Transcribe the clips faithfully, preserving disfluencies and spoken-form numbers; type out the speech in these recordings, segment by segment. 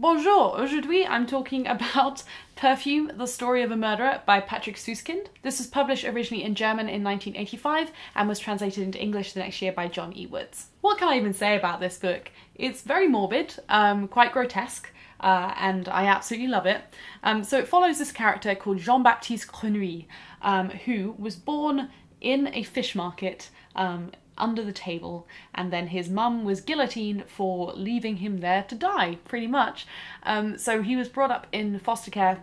Bonjour! Aujourd'hui I'm talking about Perfume, The Story of a Murderer by Patrick Süskind. This was published originally in German in nineteen eighty-five and was translated into English the next year by John E. Woods. What can I even say about this book? It's very morbid, um, quite grotesque, uh, and I absolutely love it. Um, so it follows this character called Jean-Baptiste Grenouille, um, who was born in a fish market um, under the table, and then his mum was guillotined for leaving him there to die, pretty much. Um, so he was brought up in foster care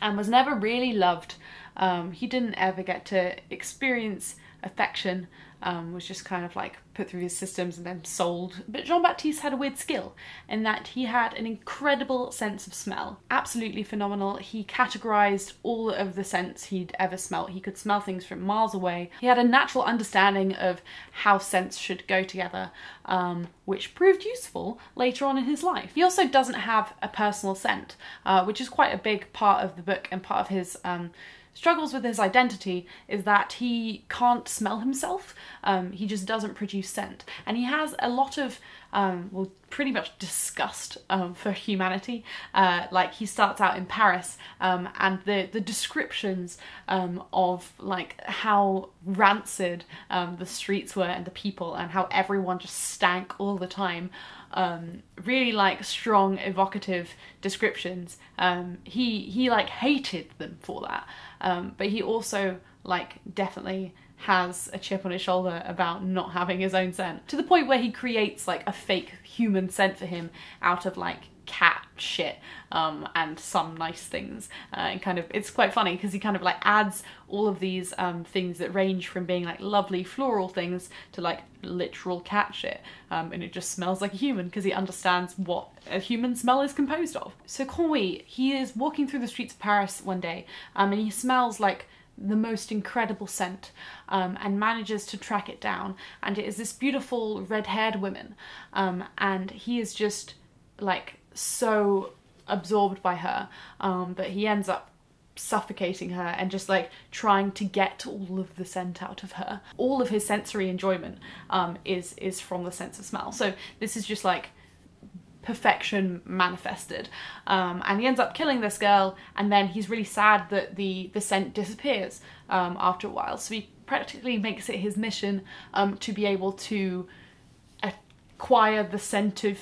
and was never really loved. Um, he didn't ever get to experience affection, um, was just kind of like put through his systems and then sold. But Jean-Baptiste had a weird skill in that he had an incredible sense of smell. Absolutely phenomenal. He categorized all of the scents he'd ever smelt. He could smell things from miles away. He had a natural understanding of how scents should go together, um, which proved useful later on in his life. He also doesn't have a personal scent, uh, which is quite a big part of the book and part of his um, struggles with his identity, is that he can't smell himself. Um, he just doesn't produce scent. And he has a lot of, um, well, pretty much disgust um, for humanity. Uh, like, he starts out in Paris, um, and the, the descriptions um, of, like, how rancid um, the streets were and the people, and how everyone just stank all the time. Um, really, like, strong, evocative descriptions. Um, he, he, like, hated them for that. Um, but he also, like, definitely has a chip on his shoulder about not having his own scent, to the point where he creates like a fake human scent for him out of like cat shit um, and some nice things, uh, and kind of, it's quite funny because he kind of like adds all of these um, things that range from being like lovely floral things to like literal cat shit, um, and it just smells like a human because he understands what a human smell is composed of. So Grenouille, he is walking through the streets of Paris one day, um, and he smells like the most incredible scent, um, and manages to track it down, and it is this beautiful red-haired woman, um, and he is just like so absorbed by her um, that he ends up suffocating her and just like trying to get all of the scent out of her. All of his sensory enjoyment um, is is from the sense of smell, so this is just like perfection manifested, um, and he ends up killing this girl, and then he's really sad that the the scent disappears um, after a while, so he practically makes it his mission um, to be able to acquire the scent of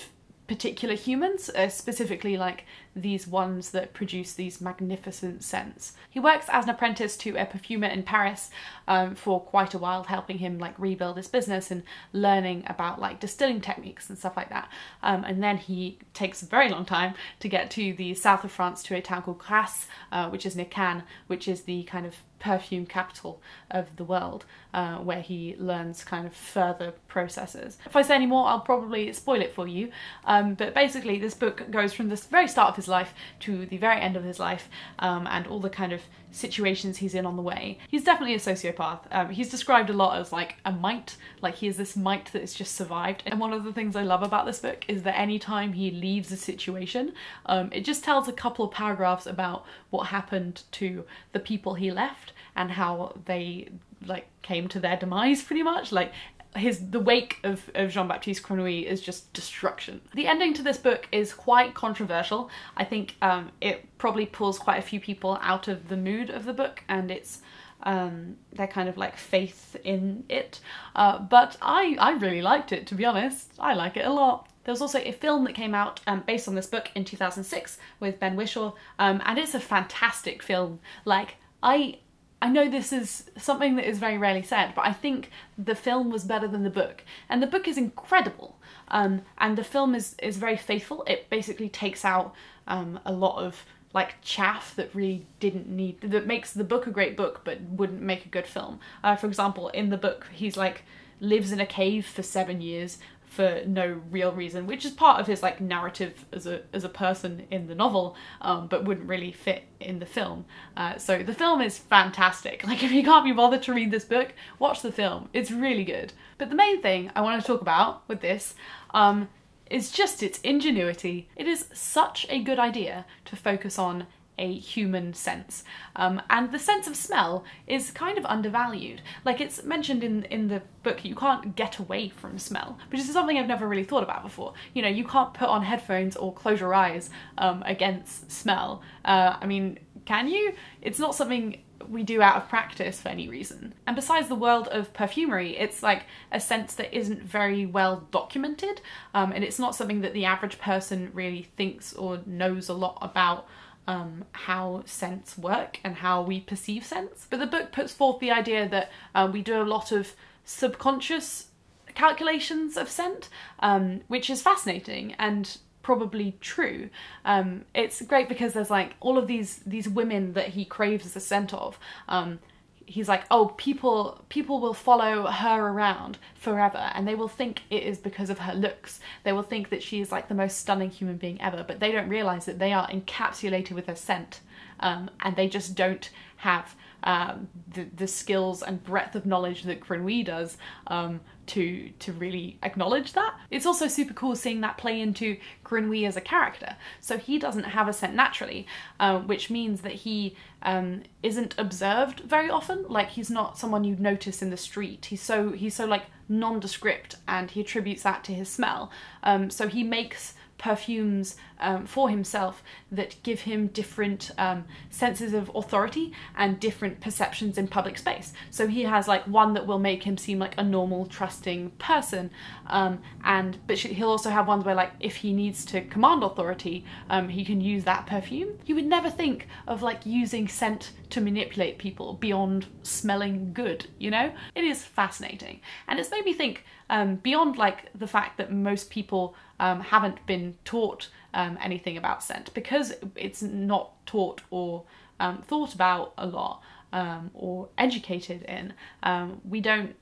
particular humans, uh, specifically like these ones that produce these magnificent scents. He works as an apprentice to a perfumer in Paris um, for quite a while, helping him like rebuild his business and learning about like distilling techniques and stuff like that. Um, and then he takes a very long time to get to the south of France, to a town called Grasse, uh, which is near Cannes, which is the kind of perfume capital of the world, uh, where he learns kind of further processes. If I say any more, I'll probably spoil it for you, um, but basically this book goes from the very start of his life to the very end of his life, um, and all the kind of situations he's in on the way. He's definitely a sociopath. Um, he's described a lot as like a mite, like he is this mite that has just survived. And one of the things I love about this book is that anytime he leaves a situation, um, it just tells a couple of paragraphs about what happened to the people he left and how they like came to their demise, pretty much. Like, His, the wake of, of Jean-Baptiste Grenouille is just destruction. The ending to this book is quite controversial. I think um, it probably pulls quite a few people out of the mood of the book and it's um, their kind of like faith in it. Uh, but I, I really liked it, to be honest. I like it a lot. There was also a film that came out um, based on this book in two thousand six with Ben Whishaw, um, and it's a fantastic film. Like, I... I know this is something that is very rarely said, but I think the film was better than the book. And the book is incredible, um, and the film is, is very faithful. It basically takes out um, a lot of like chaff that really didn't need, that makes the book a great book but wouldn't make a good film. Uh, for example, in the book he's like lives in a cave for seven years for no real reason, which is part of his like narrative as a as a person in the novel, um, but wouldn't really fit in the film. Uh, so the film is fantastic. Like, if you can't be bothered to read this book, watch the film. It's really good. But the main thing I want to talk about with this um, is just its ingenuity. It is such a good idea to focus on a human sense. Um, and the sense of smell is kind of undervalued. Like, it's mentioned in, in the book, you can't get away from smell, which is something I've never really thought about before. You know, you can't put on headphones or close your eyes um, against smell. Uh, I mean, can you? It's not something we do out of practice for any reason. And besides the world of perfumery, it's like a sense that isn't very well documented, um, and it's not something that the average person really thinks or knows a lot about. Um, how scents work and how we perceive scents. But the book puts forth the idea that uh, we do a lot of subconscious calculations of scent, um, which is fascinating and probably true. Um, it's great because there's like all of these these women that he craves the scent of. Um, he's like, oh, people people will follow her around forever and they will think it is because of her looks. They will think that she is like the most stunning human being ever, but they don't realize that they are encapsulated with her scent, um, and they just don't have um, the, the skills and breadth of knowledge that Grenouille does um, to to really acknowledge that. It's also super cool seeing that play into Grenouille as a character. So he doesn't have a scent naturally, uh, which means that he um, isn't observed very often. Like, he's not someone you'd notice in the street. He's so, he's so like nondescript, and he attributes that to his smell. Um, so he makes perfumes um, for himself that give him different um, senses of authority and different perceptions in public space. So he has like one that will make him seem like a normal, trusting person, um, and but he'll also have ones where, like, if he needs to command authority, um, he can use that perfume. You would never think of like using scent to manipulate people beyond smelling good, you know? It is fascinating, and it's made me think um, beyond like the fact that most people Um, haven't been taught um, anything about scent, because it's not taught or um, thought about a lot, um, or educated in. Um, we don't,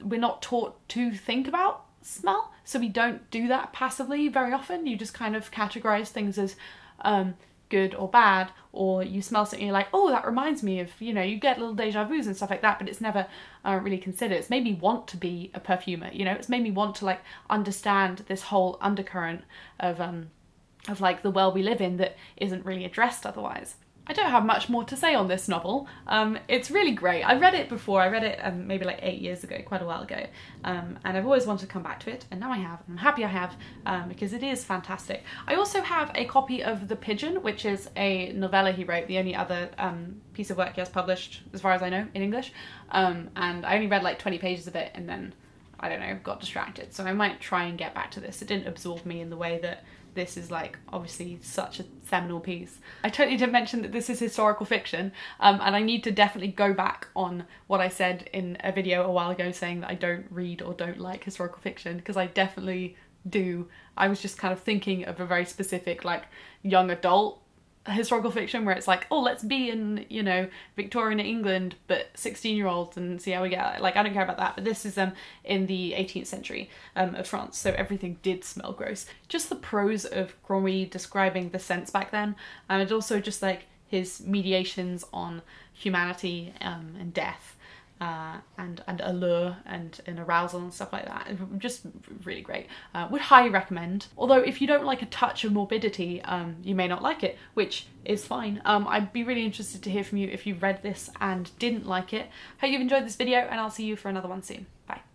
we're not taught to think about smell, so we don't do that passively very often. You just kind of categorize things as um, good or bad, or you smell something and you're like, oh, that reminds me of, you know, you get little deja vus and stuff like that, but it's never uh, really considered. It's made me want to be a perfumer, you know, it's made me want to like understand this whole undercurrent of, um, of like the world we live in that isn't really addressed otherwise. I don't have much more to say on this novel. Um, it's really great. I read it before, I read it um, maybe like eight years ago, quite a while ago, um, and I've always wanted to come back to it, and now I have, and I'm happy I have, um, because it is fantastic. I also have a copy of The Pigeon, which is a novella he wrote, the only other um, piece of work he has published, as far as I know, in English, um, and I only read like twenty pages of it, and then, I don't know, got distracted, so I might try and get back to this. It didn't absorb me in the way that this is like obviously such a seminal piece. I totally didn't mention that this is historical fiction, um, and I need to definitely go back on what I said in a video a while ago saying that I don't read or don't like historical fiction, because I definitely do. I was just kind of thinking of a very specific like young adult historical fiction where it's like, oh, let's be in, you know, Victorian England but sixteen year olds and see how we get. Like, I don't care about that, but this is um in the eighteenth century um of France, so everything did smell gross. Just the prose of Grenouille describing the scents back then, and also just like his mediations on humanity um and death uh and and allure and, and arousal and stuff like that, just really great. Uh, would highly recommend, although if you don't like a touch of morbidity, um you may not like it, which is fine. um I'd be really interested to hear from you if you read this and didn't like it. Hope you've enjoyed this video, and I'll see you for another one soon. Bye.